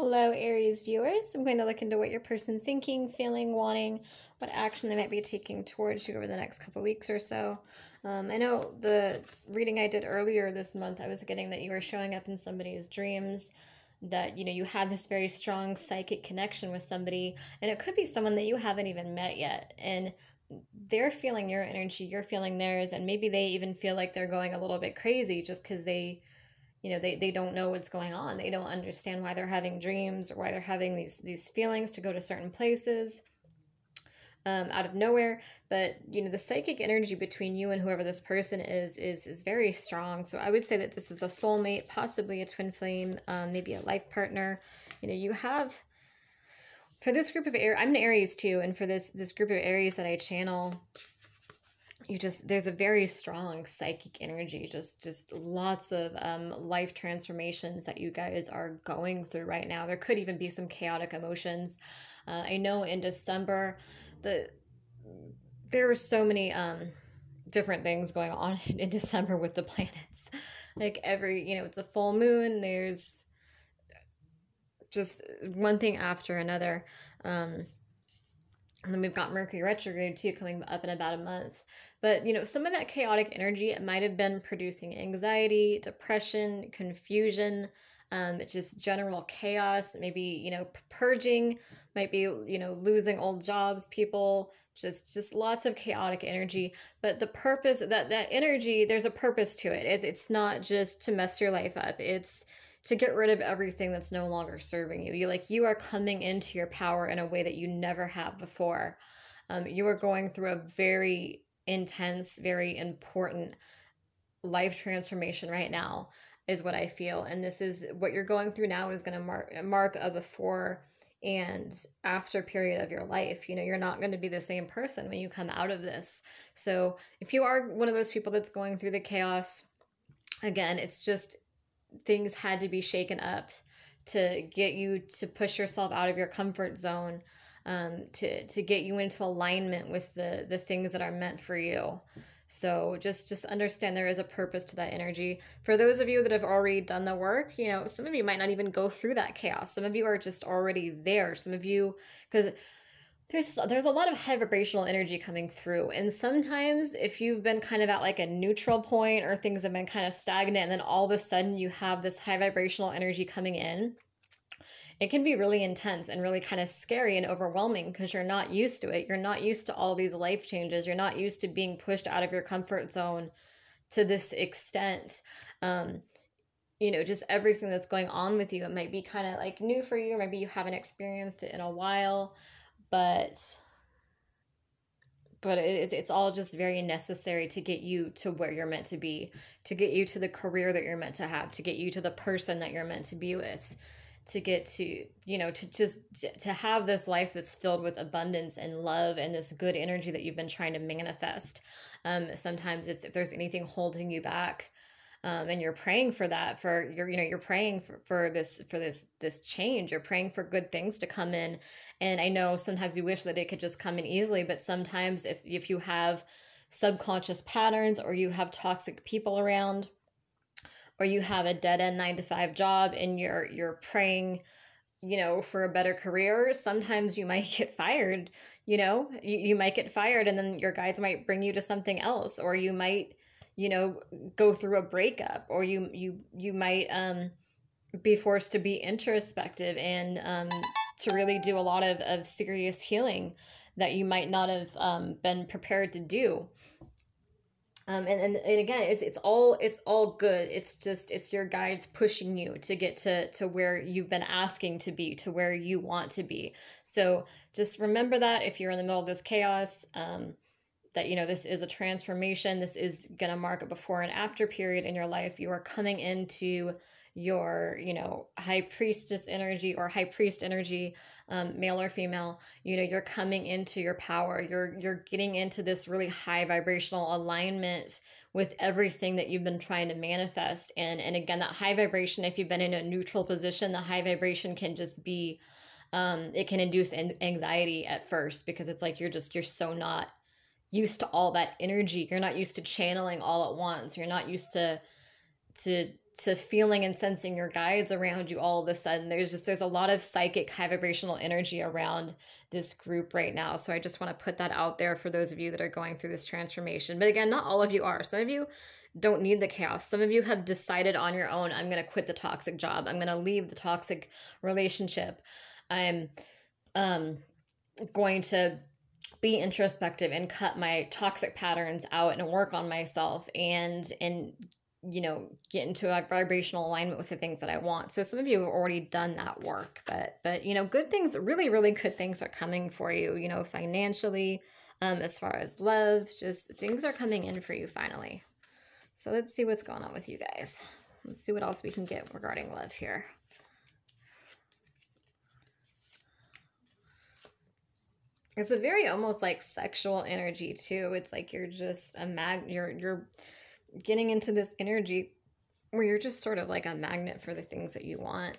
Hello, Aries viewers. I'm going to look into what your person's thinking, feeling, wanting, what action they might be taking towards you over the next couple weeks or so. I know the reading I did earlier this month, I was getting that you were showing up in somebody's dreams, that, you know, you had this very strong psychic connection with somebody, and it could be someone that you haven't even met yet. And they're feeling your energy, you're feeling theirs, and maybe they even feel like they're going a little bit crazy just because they... you know, they don't know what's going on. They don't understand why they're having dreams or why they're having these feelings to go to certain places out of nowhere. But, you know, the psychic energy between you and whoever this person is very strong. So I would say that this is a soulmate, possibly a twin flame, maybe a life partner. You know, you have... for this group of Aries, I'm an Aries too, and for this group of Aries that I channel... there's a very strong psychic energy, just lots of life transformations that you guys are going through right now. There could even be some chaotic emotions. I know in December, there were so many different things going on in December with the planets. Like every, you know, it's a full moon. There's just one thing after another. And then we've got Mercury retrograde too, coming up in about a month. But, you know, some of that chaotic energy, it might have been producing anxiety, depression, confusion, just general chaos. Maybe, you know, purging, might be, you know, losing old jobs, people, just lots of chaotic energy. But the purpose, that energy, there's a purpose to it. It's not just to mess your life up. It's to get rid of everything that's no longer serving you. You are coming into your power in a way that you never have before. You are going through a very intense, very important life transformation right now, is what I feel. And this is what you're going through now is going to mark a before and after period of your life. You know, you're not going to be the same person when you come out of this. So if you are one of those people that's going through the chaos, again, it's just... things had to be shaken up to get you to push yourself out of your comfort zone, to get you into alignment with the things that are meant for you. So just understand there is a purpose to that energy. For those of you that have already done the work, you know, some of you might not even go through that chaos. Some of you are just already there. Some of you, because there's a lot of high vibrational energy coming through. And sometimes if you've been kind of at like a neutral point, or things have been kind of stagnant, and then all of a sudden you have this high vibrational energy coming in, it can be really intense and really kind of scary and overwhelming, because you're not used to it. You're not used to all these life changes. You're not used to being pushed out of your comfort zone to this extent. You know, just everything that's going on with you, it might be kind of like new for you. Maybe you haven't experienced it in a while. But it's all just very necessary to get you to where you're meant to be, to get you to the career that you're meant to have, to get you to the person that you're meant to be with, to get to, you know, to have this life that's filled with abundance and love and this good energy that you've been trying to manifest. Sometimes it's if there's anything holding you back, and you're praying for that, you're praying for this change. You're praying for good things to come in. And I know sometimes you wish that it could just come in easily, but sometimes if you have subconscious patterns, or you have toxic people around, or you have a dead end 9-to-5 job, and you're praying, you know, for a better career, sometimes you might get fired. You know, you might get fired, and then your guides might bring you to something else, or you might, you know, go through a breakup, or you might be forced to be introspective and to really do a lot of serious healing that you might not have been prepared to do. And again, it's all good. It's your guides pushing you to get to where you've been asking to be, to where you want to be. So just remember that if you're in the middle of this chaos, that, you know, this is a transformation. This is going to mark a before and after period in your life. You are coming into your, you know, high priestess energy, or high priest energy, male or female. You know, you're coming into your power. You're getting into this really high vibrational alignment with everything that you've been trying to manifest. And again, that high vibration, if you've been in a neutral position, the high vibration can just be, it can induce anxiety at first, because it's like, you're so not used to all that energy. You're not used to channeling all at once. You're not used to to feeling and sensing your guides around you all of a sudden. There's a lot of psychic high vibrational energy around this group right now. So I just want to put that out there for those of you that are going through this transformation. But again, not all of you are. Some of you don't need the chaos. Some of you have decided on your own, I'm going to quit the toxic job. I'm going to leave the toxic relationship. I'm going to be introspective and cut my toxic patterns out and work on myself and you know, get into a vibrational alignment with the things that I want. So some of you have already done that work, but you know, good things, really, really good things are coming for you, you know, financially, as far as love, just things are coming in for you finally. So let's see what's going on with you guys. Let's see what else we can get regarding love here. It's a very almost like sexual energy too. It's like you're just a you're getting into this energy where you're just sort of like a magnet for the things that you want.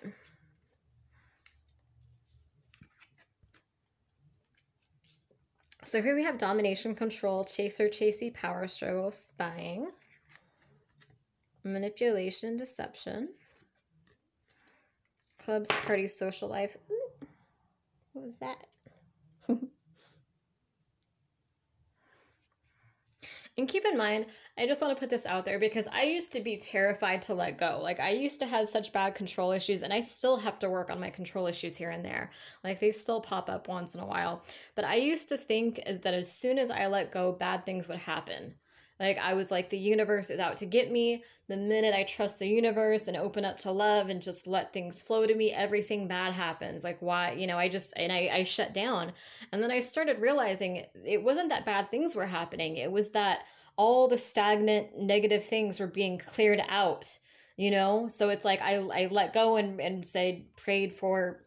So here we have domination, control, chaser, chasey, power struggle, spying, manipulation, deception, clubs, parties, social life. Ooh, what was that? And keep in mind, I just want to put this out there because I used to be terrified to let go. Like I used to have such bad control issues, and I still have to work on my control issues here and there. Like they still pop up once in a while. But I used to think that as soon as I let go, bad things would happen. Like I was like, the universe is out to get me. The minute I trust the universe and open up to love and just let things flow to me, everything bad happens. Like why, you know, I shut down. And then I started realizing it wasn't that bad things were happening. It was that all the stagnant negative things were being cleared out, you know? So it's like I let go and say, prayed for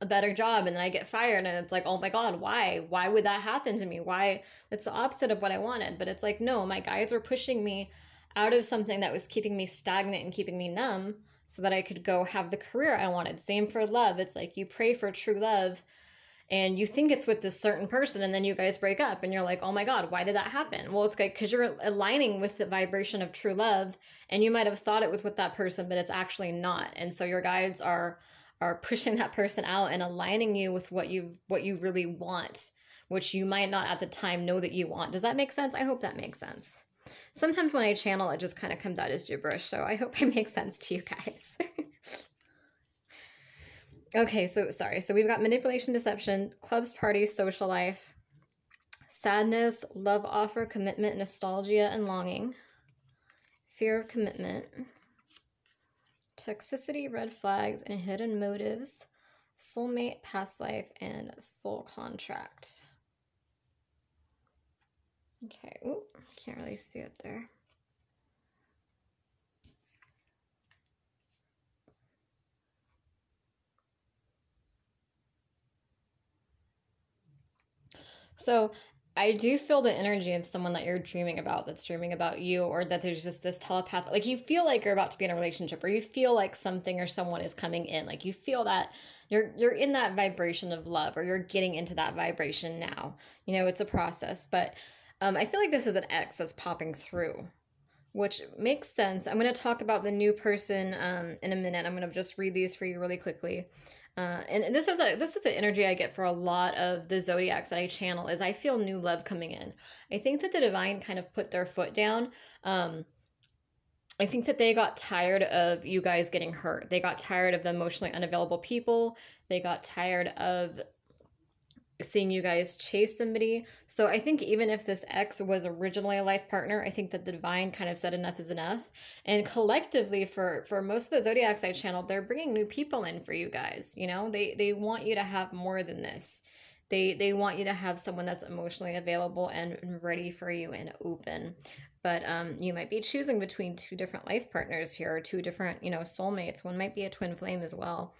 a better job, and then I get fired, and it's like, oh my God, why? Why would that happen to me? Why? It's the opposite of what I wanted. But it's like, no, my guides were pushing me out of something that was keeping me stagnant and keeping me numb so that I could go have the career I wanted. Same for love. It's like you pray for true love, and you think it's with this certain person, and then you guys break up, and you're like, oh my God, why did that happen? Well, it's like, because you're aligning with the vibration of true love, and you might have thought it was with that person, but it's actually not. And so your guides are pushing that person out and aligning you with what you really want, which you might not at the time know that you want. Does that make sense? I hope that makes sense. Sometimes when I channel, it just kind of comes out as gibberish, so I hope I make sense to you guys. Okay, so sorry. So we've got manipulation, deception, clubs, parties, social life, sadness, love offer, commitment, nostalgia, and longing, fear of commitment, toxicity, red flags, and hidden motives, soulmate, past life, and soul contract. Okay, ooh, can't really see it there. So I do feel the energy of someone that you're dreaming about, that's dreaming about you, or that there's just this telepathic, like you feel like you're about to be in a relationship, or you feel like something or someone is coming in. Like you feel that you're in that vibration of love, or you're getting into that vibration now. You know, it's a process, but I feel like this is an X that's popping through, which makes sense. I'm going to talk about the new person in a minute. I'm going to just read these for you really quickly. And this is the energy I get for a lot of the zodiacs that I channel, is I feel new love coming in. I think that the divine kind of put their foot down. I think that they got tired of you guys getting hurt. They got tired of the emotionally unavailable people. They got tired of seeing you guys chase somebody. So I think even if this ex was originally a life partner, I think that the divine kind of said enough is enough. And collectively for most of the zodiacs I channeled, they're bringing new people in for you guys. You know, they want you to have more than this. They want you to have someone that's emotionally available and ready for you and open. But you might be choosing between two different life partners here, or two different, you know, soulmates. One might be a twin flame as well.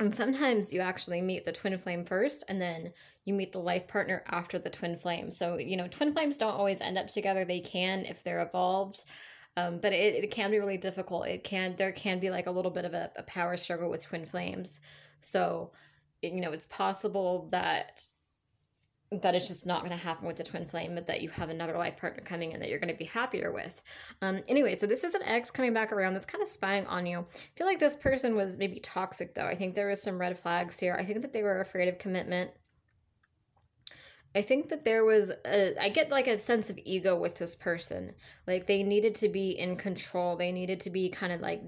And sometimes you actually meet the twin flame first, and then you meet the life partner after the twin flame. So, you know, twin flames don't always end up together. They can if they're evolved, but it can be really difficult. There can be like a little bit of a power struggle with twin flames. So, you know, it's possible that that it's just not going to happen with the twin flame, but that you have another life partner coming in that you're going to be happier with. Anyway, so this is an ex coming back around that's kind of spying on you. I feel like this person was maybe toxic, though. I think there was some red flags here. I think that they were afraid of commitment. I think that there was I get like a sense of ego with this person. Like they needed to be in control. They needed to be kind of like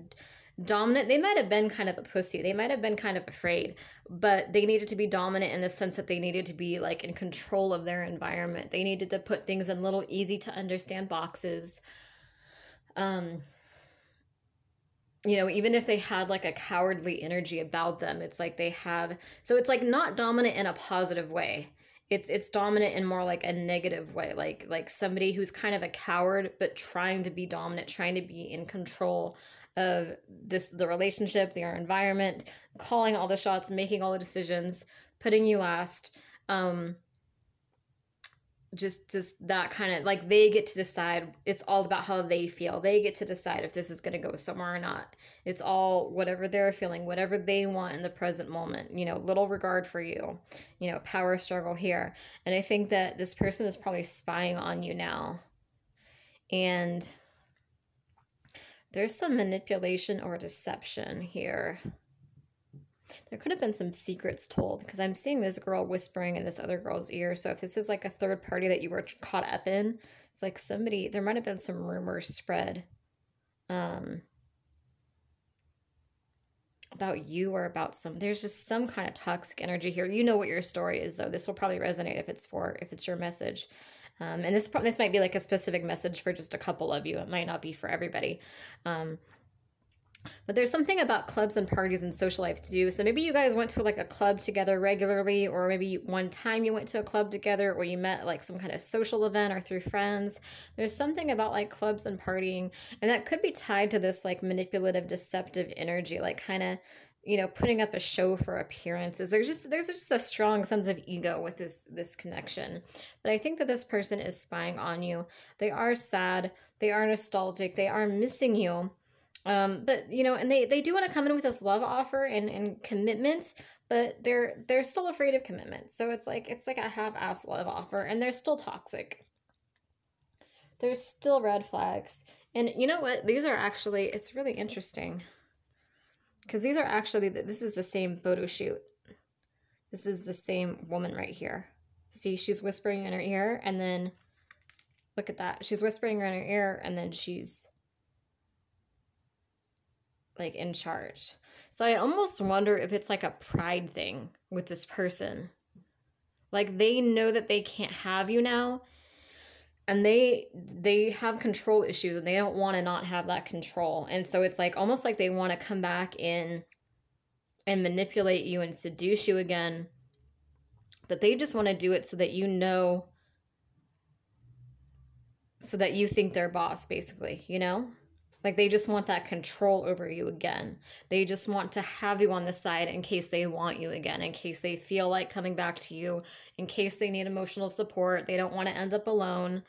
dominant. They might have been kind of a pussy. They might have been kind of afraid, but they needed to be dominant in the sense that they needed to be like in control of their environment. They needed to put things in little easy to understand boxes. You know, even if they had like a cowardly energy about them, it's like they have, so it's like not dominant in a positive way. It's dominant in more like a negative way, like somebody who's kind of a coward, but trying to be dominant, trying to be in control of the relationship, their environment, calling all the shots, making all the decisions, putting you last. Just that kind of like they get to decide. It's all about how they feel. They get to decide if this is going to go somewhere or not. It's all whatever they're feeling, whatever they want in the present moment, you know, little regard for you, you know, power struggle here. And I think that this person is probably spying on you now. And there's some manipulation or deception here. There could have been some secrets told, because I'm seeing this girl whispering in this other girl's ear. So if this is like a third party that you were caught up in, it's like somebody, there might have been some rumors spread about you or about some, there's just some kind of toxic energy here. You know what your story is, though. This will probably resonate if it's your message. And this might be like a specific message for just a couple of you. It might not be for everybody. But there's something about clubs and parties and social life to do. So maybe you guys went to like a club together regularly, or maybe one time you went to a club together, or you met like some kind of social event or through friends. There's something about like clubs and partying, and that could be tied to this like manipulative, deceptive energy, like kind of, you know, putting up a show for appearances. There's just a strong sense of ego with this connection. But I think that this person is spying on you. They are sad. They are nostalgic. They are missing you. But you know, and they do want to come in with this love offer and commitment, but they're still afraid of commitment. So it's like a half-ass love offer, and they're still toxic. There's still red flags. And you know what? These are actually, it's really interesting, because these are actually, this is the same photo shoot. This is the same woman right here. See, she's whispering in her ear, and then look at that. She's whispering in her ear, and then she's like in charge. So I almost wonder if it's like a pride thing with this person. Like they know that they can't have you now, and they have control issues, and they don't want to not have that control. And so it's like almost like they want to come back in and manipulate you and seduce you again, but they just want to do it so that you know, so that you think they're boss, basically, you know? Like they just want that control over you again. They just want to have you on the side in case they want you again, in case they feel like coming back to you, in case they need emotional support. They don't want to end up alone.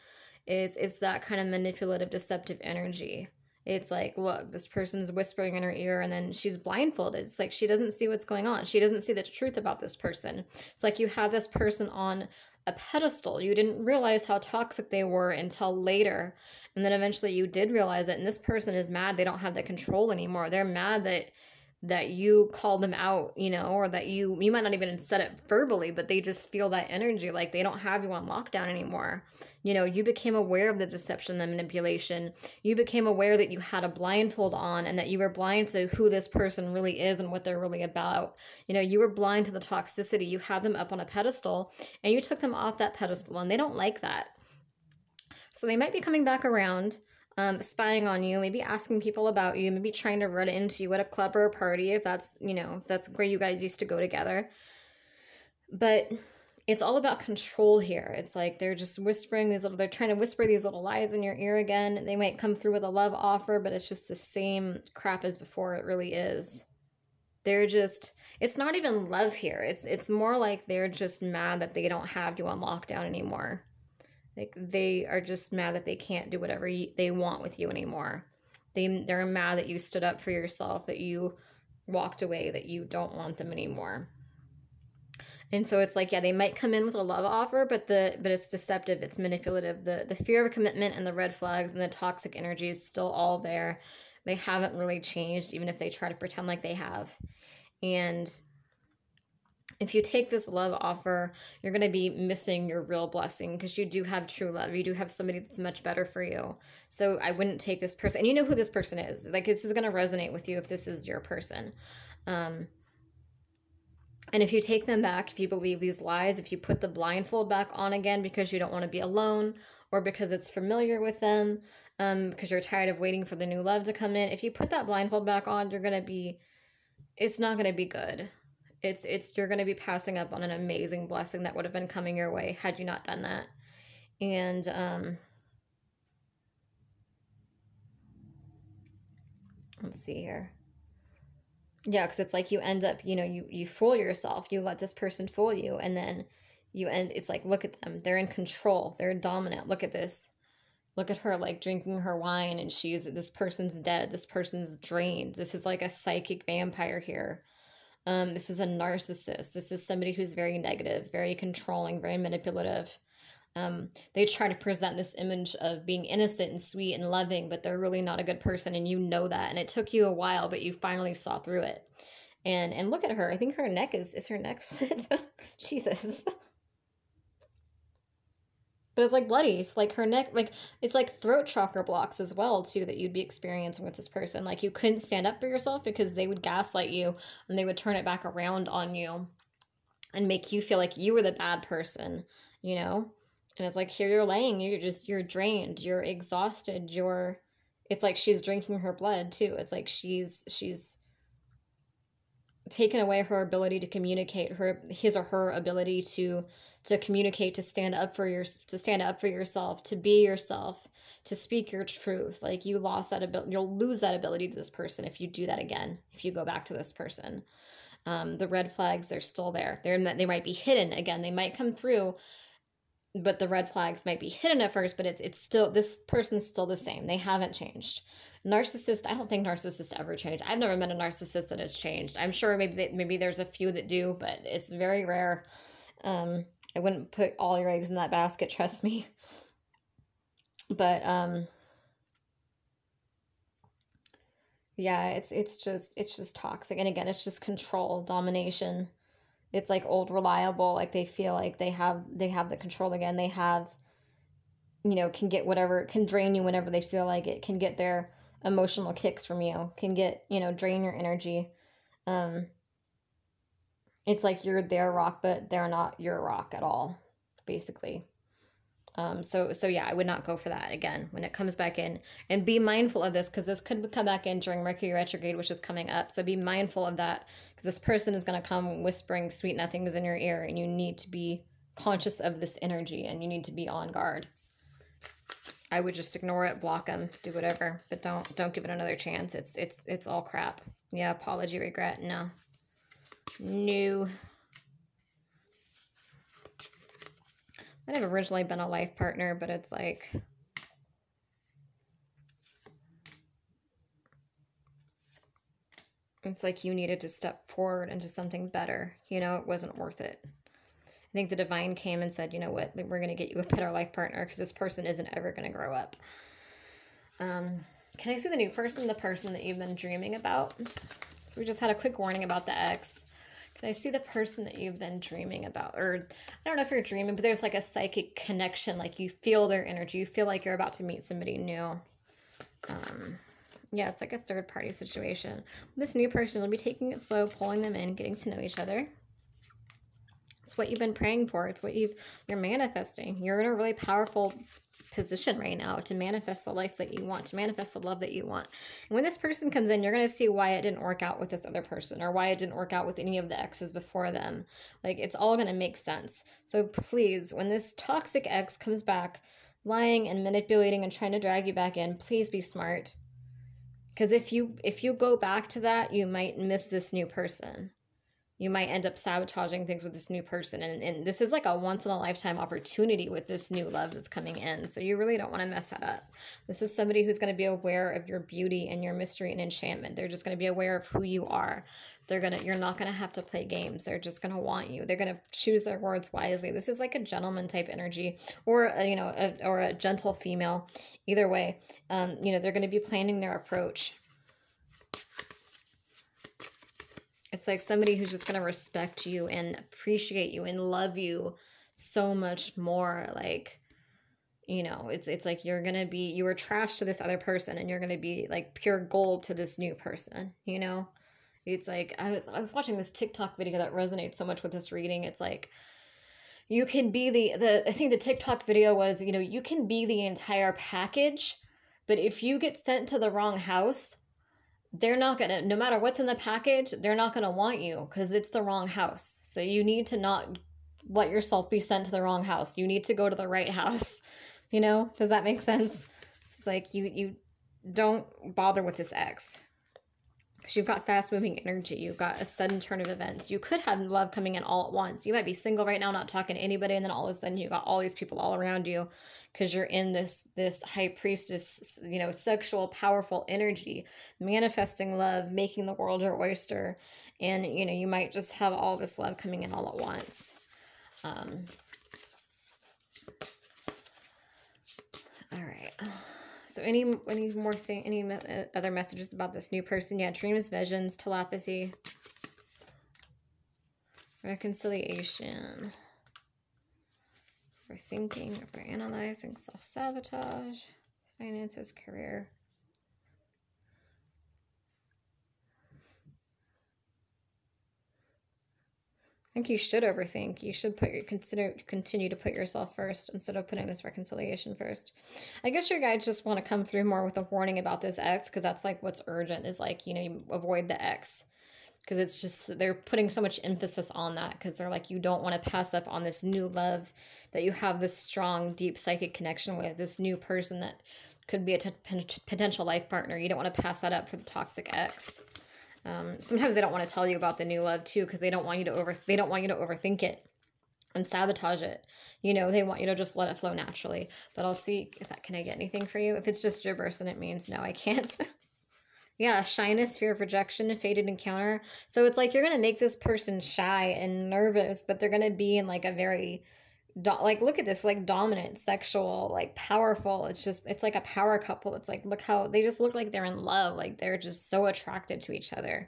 It's that kind of manipulative, deceptive energy. It's like, look, this person's whispering in her ear, and then she's blindfolded. It's like she doesn't see what's going on. She doesn't see the truth about this person. It's like you have this person on a pedestal. You didn't realize how toxic they were until later, and then eventually you did realize it, and this person is mad they don't have that control anymore. They're mad that you called them out, you know, or that you might not even have said it verbally, but they just feel that energy, like they don't have you on lockdown anymore. You know, you became aware of the deception, the manipulation. You became aware that you had a blindfold on, and that you were blind to who this person really is and what they're really about. You know, you were blind to the toxicity. You had them up on a pedestal, and you took them off that pedestal, and they don't like that. So they might be coming back around, spying on you, maybe asking people about you, maybe trying to run into you at a club or a party, if that's, you know, if that's where you guys used to go together. But it's all about control here. It's like they're just whispering these little, they're trying to whisper these little lies in your ear again. They might come through with a love offer, but it's just the same crap as before. It really is. They're just, it's not even love here. It's more like they're just mad that they don't have you on lockdown anymore. Like they are just mad that they can't do whatever they want with you anymore. They're mad that you stood up for yourself, that you walked away, that you don't want them anymore. And so it's like, yeah, they might come in with a love offer, but it's deceptive, it's manipulative. The fear of commitment and the red flags and the toxic energy is still all there. They haven't really changed, even if they try to pretend like they have. And if you take this love offer, you're going to be missing your real blessing, because you do have true love. You do have somebody that's much better for you. So I wouldn't take this person. And you know who this person is. Like, this is going to resonate with you if this is your person. And if you take them back, if you believe these lies, if you put the blindfold back on again because you don't want to be alone, or because it's familiar with them, because you're tired of waiting for the new love to come in, if you put that blindfold back on, you're going to be, it's not going to be good. You're going to be passing up on an amazing blessing that would have been coming your way had you not done that. And let's see here. Yeah, because it's like you end up, you know, you fool yourself. You let this person fool you, and then you end, it's like, look at them. They're in control. They're dominant. Look at this. Look at her, like, drinking her wine, and this person's dead. This person's drained. This is like a psychic vampire here. This is a narcissist. This is somebody who's very negative, very controlling, very manipulative. They try to present this image of being innocent and sweet and loving, but they're really not a good person, and you know that. And it took you a while, but you finally saw through it. And look at her. I think her neck is her neck slit. Jesus. But it's like bloody. It's like her neck, like it's like throat chakra blocks as well too that you'd be experiencing with this person. Like, you couldn't stand up for yourself because they would gaslight you, and they would turn it back around on you and make you feel like you were the bad person, you know? And it's like, here you're laying, you're drained, you're exhausted, it's like she's drinking her blood too. It's like she's taken away her ability to communicate, his or her ability to communicate, to stand up for yourself, to be yourself, to speak your truth. Like, you lost that ability. You'll lose that ability to this person if you do that again, if you go back to this person. The red flags, they're still there. They might be hidden again. They might come through, but the red flags might be hidden at first, but it's still, this person's still the same. They haven't changed. Narcissist, I don't think narcissists ever change. I've never met a narcissist that has changed. I'm sure maybe there's a few that do, but it's very rare. I wouldn't put all your eggs in that basket, trust me. But yeah, it's just toxic. And again, it's just control, domination. It's like old reliable, like they feel like they have the control again. They have, you know, can drain you whenever they feel like it, can get their emotional kicks from you, can get, you know, drain your energy. It's like you're their rock, but they're not your rock at all, basically. So yeah, I would not go for that again when it comes back in. And be mindful of this, because this could come back in during Mercury retrograde, which is coming up. So be mindful of that, because this person is going to come whispering sweet nothings in your ear, and you need to be conscious of this energy, and you need to be on guard. I would just ignore it, block them, do whatever, but don't give it another chance. It's all crap. Yeah, apology, regret, no. No. I'd have originally been a life partner, but it's like, you needed to step forward into something better. You know, it wasn't worth it. I think the divine came and said, you know what, we're going to get you a better life partner, because this person isn't ever going to grow up. Can I see the new person, the person that you've been dreaming about? So we just had a quick warning about the ex. Can I see the person that you've been dreaming about? Or I don't know if you're dreaming, but there's like a psychic connection. Like, you feel their energy. You feel like you're about to meet somebody new. Yeah, it's like a third-party situation. This new person will be taking it slow, pulling them in, getting to know each other. It's what you've been praying for. It's what you're manifesting. You're in a really powerful position right now to manifest the life that you want, to manifest the love that you want. And when this person comes in, you're going to see why it didn't work out with this other person, or why it didn't work out with any of the exes before them. Like, it's all going to make sense. So please, when this toxic ex comes back, lying and manipulating and trying to drag you back in, please be smart. Because if you go back to that, you might miss this new person. you might end up sabotaging things with this new person. And this is like a once-in-a-lifetime opportunity with this new love that's coming in. So you really don't want to mess that up. This is somebody who's going to be aware of your beauty and your mystery and enchantment. They're just going to be aware of who you are. You're not going to have to play games. They're just going to want you. They're going to choose their words wisely. This is like a gentleman type energy, or a, or a gentle female. Either way, they're going to be planning their approach. It's like somebody who's just going to respect you and appreciate you and love you so much more. Like, it's like you were trash to this other person, and you're going to be like pure gold to this new person, It's like, I was watching this TikTok video that resonates so much with this reading. It's like, you can be I think the TikTok video was, you can be the entire package, but if you get sent to the wrong house, they're not going to, no matter what's in the package, they're not going to want you, because it's the wrong house. So you need to not let yourself be sent to the wrong house. You need to go to the right house. Does that make sense? It's like you don't bother with this ex, because you've got fast moving energy. You've got a sudden turn of events. You could have love coming in all at once. You might be single right now, not talking to anybody, and then all of a sudden you got all these people all around you, because you're in this high priestess, sexual, powerful energy, manifesting love, making the world your oyster. And, you might just have all this love coming in all at once. All right. So any other messages about this new person? Yeah, dreams, visions, telepathy, reconciliation, overthinking, overanalyzing, self-sabotage, finances, career. I think you should overthink. You should continue to put yourself first instead of putting this reconciliation first. I guess your guides just want to come through more with a warning about this ex, because that's like what's urgent, is like, you avoid the ex, because it's just, they're putting so much emphasis on that, because they're like, you don't want to pass up on this new love that you have this strong, deep psychic connection with, this new person that could be a potential life partner. You don't want to pass that up for the toxic ex. Sometimes they don't want to tell you about the new love too, because they don't want you to overthink it and sabotage it. They want you to just let it flow naturally. But I'll see if that, can I get anything for you? If it's just gibberish, then it means no, I can't. Yeah, shyness, fear of rejection, fated encounter. So it's like you're going to make this person shy and nervous, but they're going to be in like a very, like, look at this, like dominant, sexual, like powerful. It's like a power couple. It's like, look how they just look like they're in love. Like they're just so attracted to each other.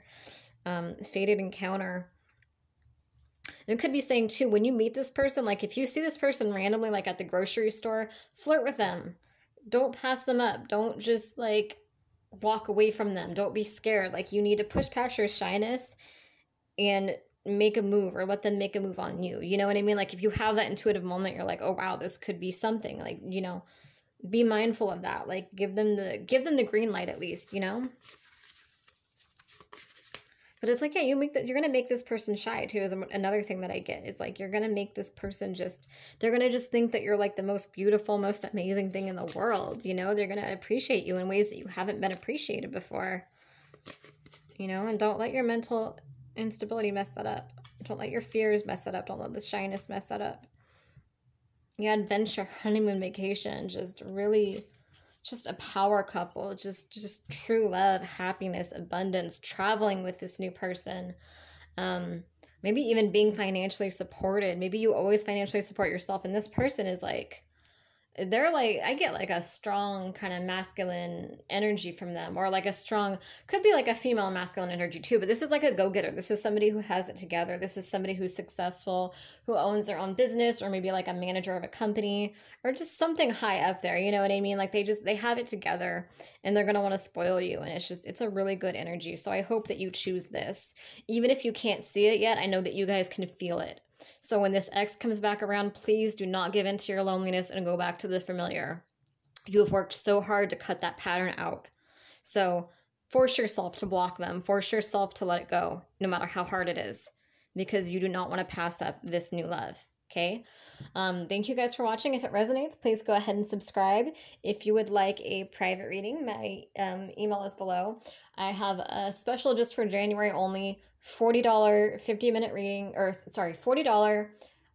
Fated encounter. And it could be saying too, when you meet this person, like if you see this person randomly, like at the grocery store, flirt with them. Don't pass them up. Don't just like walk away from them. Don't be scared. Like you need to push past your shyness and make a move, or let them make a move on you. You know what I mean? Like if you have that intuitive moment, you're like, oh wow, this could be something, like, be mindful of that. Like give them the green light at least, but it's like, yeah, you're going to make this person shy too, is another thing that I get. It's like, you're going to make this person they're going to just think that you're like the most beautiful, most amazing thing in the world. They're going to appreciate you in ways that you haven't been appreciated before, and don't let your mental instability mess that up. Don't let your fears mess that up. Don't let the shyness mess that up. Yeah, adventure, honeymoon, vacation, just really, just a power couple, just true love, happiness, abundance, traveling with this new person. Maybe even being financially supported. Maybe you always financially support yourself, and this person is like, they're like, I get like a strong kind of masculine energy from them, or like a strong, could be like a female masculine energy too, but this is like a go-getter. This is somebody who has it together. This is somebody who's successful, who owns their own business, or maybe like a manager of a company, or just something high up there. You know what I mean? Like they have it together, and they're going to want to spoil you. And it's a really good energy. So I hope that you choose this. Even if you can't see it yet, I know that you guys can feel it. So when this ex comes back around, please do not give in to your loneliness and go back to the familiar. You have worked so hard to cut that pattern out. So force yourself to block them. Force yourself to let it go, no matter how hard it is, because you do not want to pass up this new love. Okay. Thank you guys for watching. If it resonates, please go ahead and subscribe. If you would like a private reading, my email is below. I have a special just for January only, $40 50-minute reading, or sorry, $40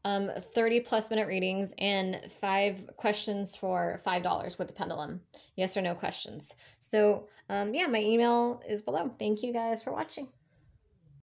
30-plus minute readings, and 5 questions for $5 with the pendulum. Yes or no questions. So yeah, my email is below. Thank you guys for watching.